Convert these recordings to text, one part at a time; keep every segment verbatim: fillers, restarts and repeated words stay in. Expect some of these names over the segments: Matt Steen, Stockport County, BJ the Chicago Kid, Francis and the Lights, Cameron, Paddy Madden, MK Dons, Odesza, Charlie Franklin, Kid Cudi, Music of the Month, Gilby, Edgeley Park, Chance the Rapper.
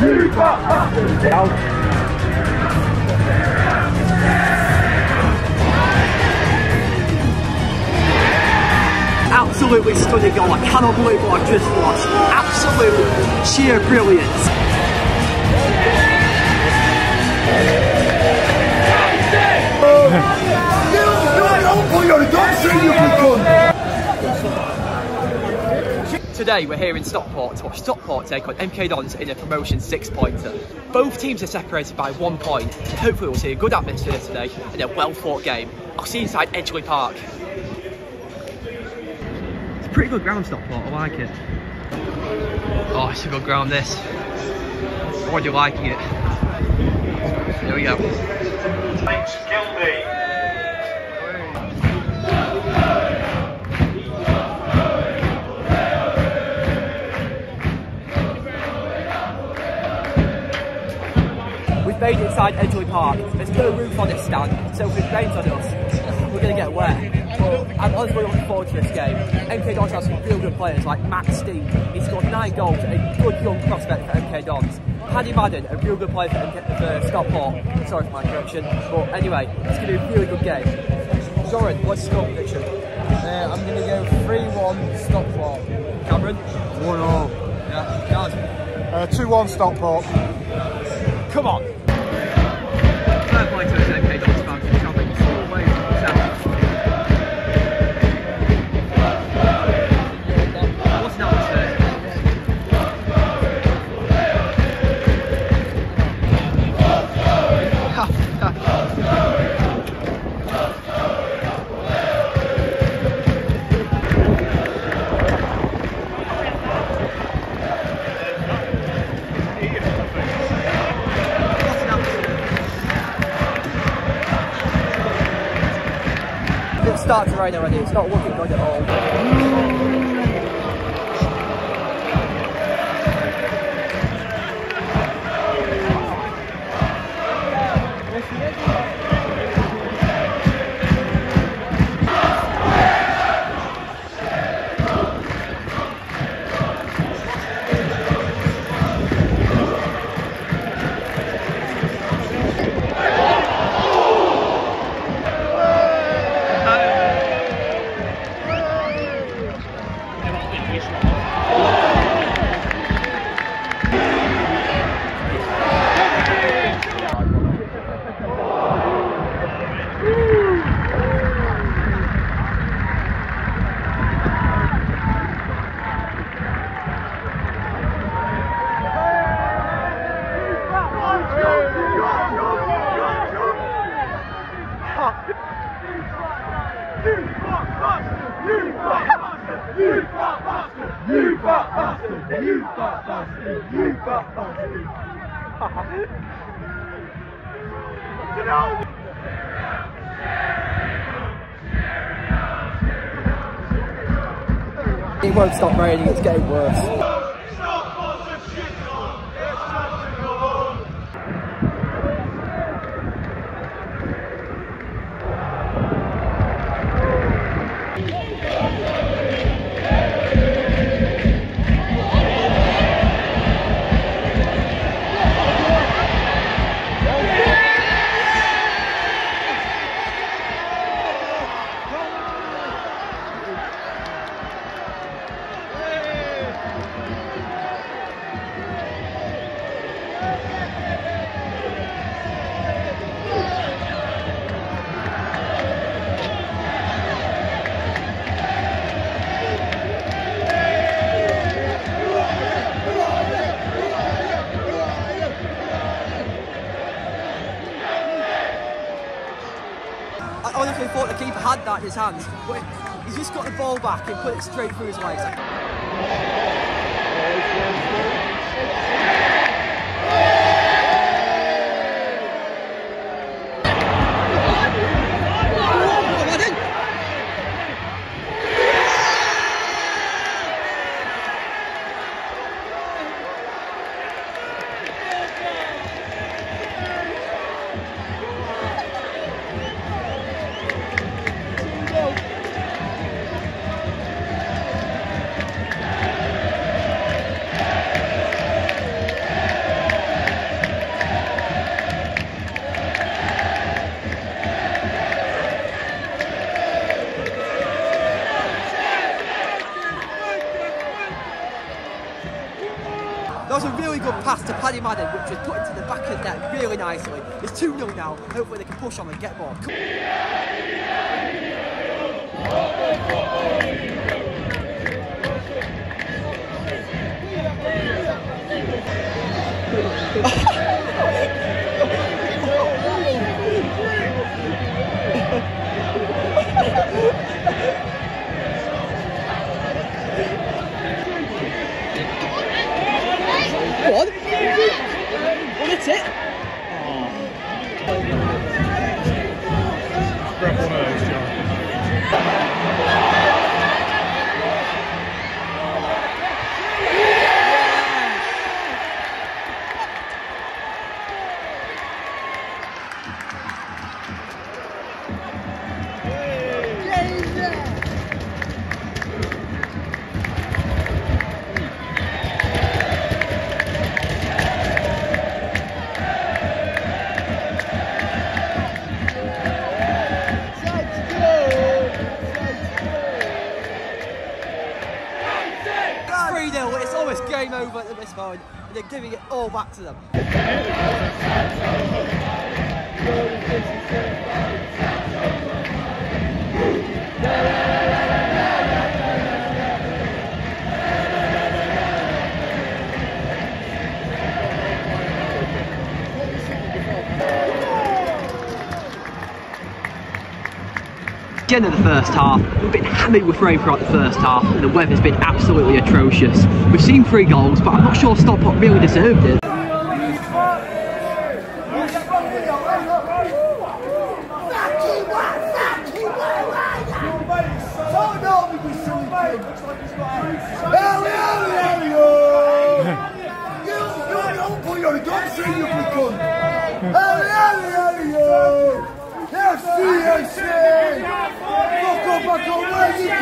You bastard! Out. Absolutely stunning goal. I cannot believe what I just watched. Absolute sheer brilliance. Today we're here in Stockport to watch Stockport take on M K Dons in a promotion six-pointer. Both teams are separated by one point. Hopefully we'll see a good atmosphere today and a well-fought game. I'll see you inside Edgeley Park. Pretty good ground, Stockport, I like it. Oh, it's a good ground, this. I'm already liking it. Here we go. Thanks, Gilby. We've made it inside Edgeley Park. There's no roof on this stand, so if it rains on us, we're going to get wet. I'm honestly looking forward to this game. M K Dons have some real good players like Matt Steen. He scored nine goals, a good young prospect for M K Dons. Paddy Madden, a real good player for, M K, for Stockport. Sorry for my correction. But anyway, it's going to be a really good game. Zoran, what's your score prediction? Uh, I'm going to go three one Stockport. Cameron? one all. Yeah, Gaz? Uh, two one Stockport. Come on! Third point to M K Dons. Starts to rain already, it's not looking good at all. It won't stop raining, it's getting worse. Honestly thought the keeper had that in his hands, but he's just got the ball back and put it straight through his legs. That was a really good pass to Paddy Madden, which was put into the back of the net really nicely. It's two nil now. Hopefully they can push on and get more. What? What is it? It's almost game over at this point, and they're giving it all back to them. At the end of the first half, we've been hammered with rain throughout the first half, and the weather's been absolutely atrocious. We've seen three goals, but I'm not sure Stockport really deserved it.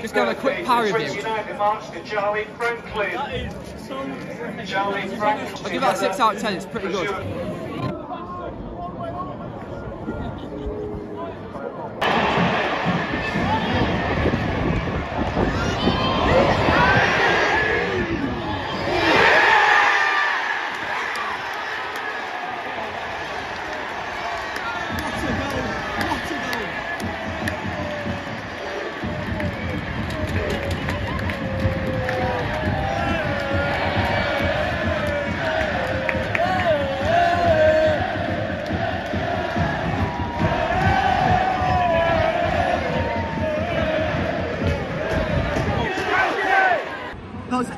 Just going to have a quick power review. Charlie Franklin. I'll give that six out of ten, it's pretty good.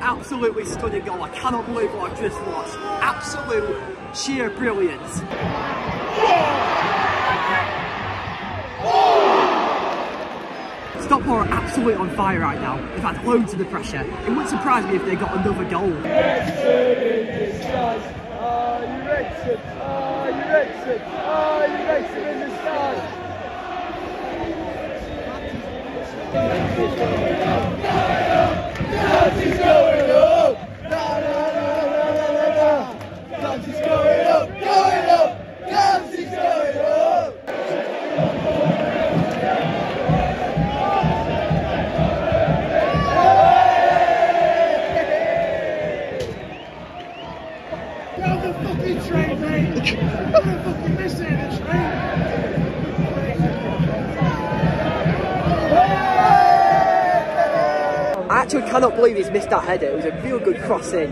Absolutely stunning goal. I cannot believe what I've just watched. Absolute sheer brilliance. Stockport are absolutely on fire right now. They've had loads of the pressure. It wouldn't surprise me if they got another goal. Nazis going up! Na na na na na na! Nazis going up! Going up! Nazis going up! Get on the fucking train, mate! You're fucking missing the train! I actually cannot believe he's missed that header. It was a real good cross in.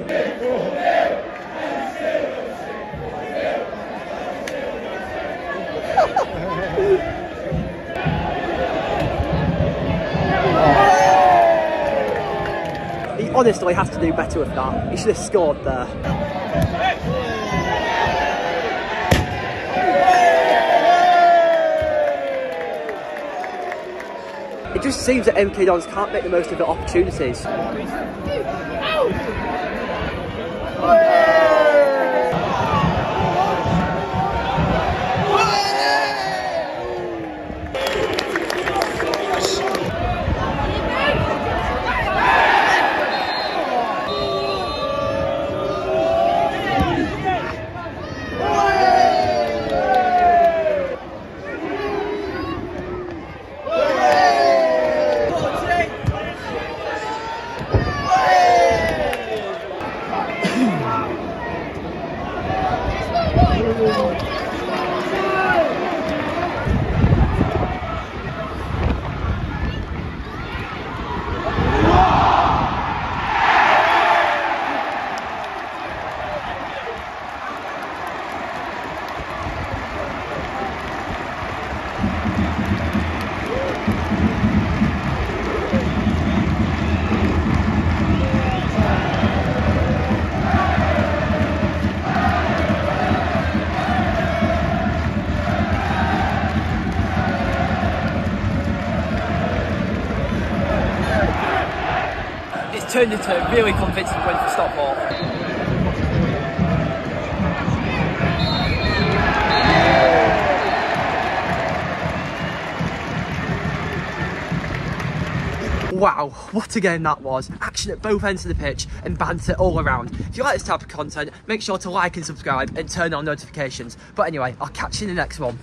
He honestly has to do better with that. He should have scored there. It just seems that M K Dons can't make the most of the opportunities. Turned into a really convincing win for Stockport. Wow, what a game that was. Action at both ends of the pitch and banter all around. If you like this type of content, make sure to like and subscribe and turn on notifications. But anyway, I'll catch you in the next one.